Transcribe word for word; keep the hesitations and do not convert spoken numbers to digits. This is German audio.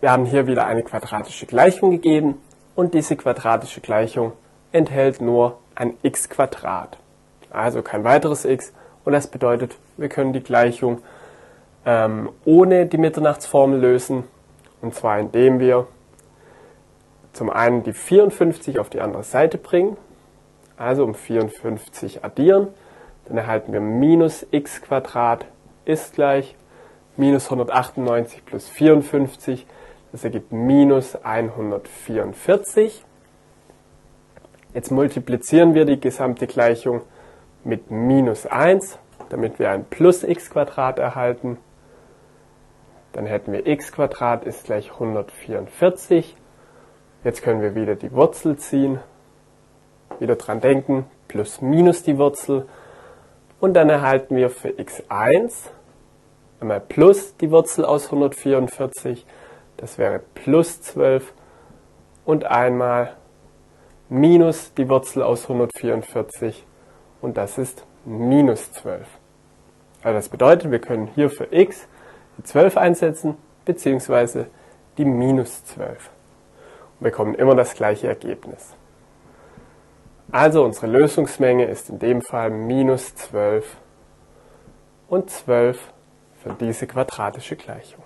Wir haben hier wieder eine quadratische Gleichung gegeben und diese quadratische Gleichung enthält nur ein x², also kein weiteres x. Und das bedeutet, wir können die Gleichung ähm, ohne die Mitternachtsformel lösen. Und zwar indem wir zum einen die vierundfünfzig auf die andere Seite bringen, also um vierundfünfzig addieren. Dann erhalten wir minus x² ist gleich minus hundertachtundneunzig plus vierundfünfzig. Das ergibt minus hundertvierundvierzig. Jetzt multiplizieren wir die gesamte Gleichung mit minus eins, damit wir ein plus x² erhalten. Dann hätten wir x² ist gleich hundertvierundvierzig. Jetzt können wir wieder die Wurzel ziehen. Wieder dran denken, plus minus die Wurzel. Und dann erhalten wir für x eins einmal plus die Wurzel aus hundertvierundvierzig, das wäre plus zwölf, und einmal minus die Wurzel aus hundertvierundvierzig, und das ist minus zwölf. Also das bedeutet, wir können hier für x die zwölf einsetzen, beziehungsweise die minus zwölf. Und wir bekommen immer das gleiche Ergebnis. Also unsere Lösungsmenge ist in dem Fall minus zwölf und zwölf für diese quadratische Gleichung.